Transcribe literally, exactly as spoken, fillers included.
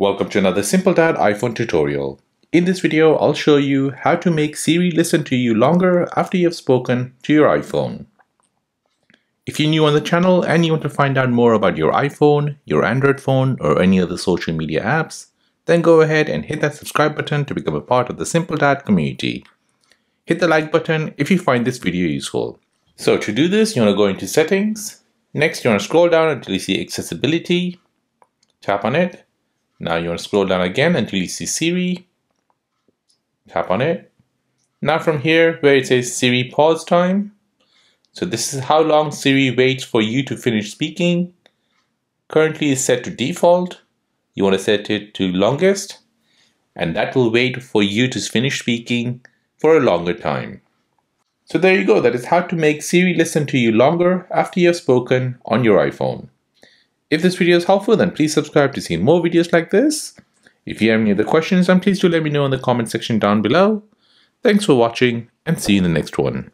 Welcome to another Simple Dad iPhone tutorial. In this video, I'll show you how to make Siri listen to you longer after you have spoken to your iPhone. If you're new on the channel and you want to find out more about your iPhone, your Android phone, or any other social media apps, then go ahead and hit that subscribe button to become a part of the Simple Dad community. Hit the like button if you find this video useful. So to do this, you want to go into Settings. Next, you want to scroll down until you see Accessibility. Tap on it. Now you want to scroll down again until you see Siri. Tap on it. Now from here where it says Siri pause time. So this is how long Siri waits for you to finish speaking. Currently is set to default. You want to set it to longest. And that will wait for you to finish speaking for a longer time. So there you go. That is how to make Siri listen to you longer after you have spoken on your iPhone. If this video is helpful, then please subscribe to see more videos like this. If you have any other questions, then please do let me know in the comment section down below. Thanks for watching and see you in the next one.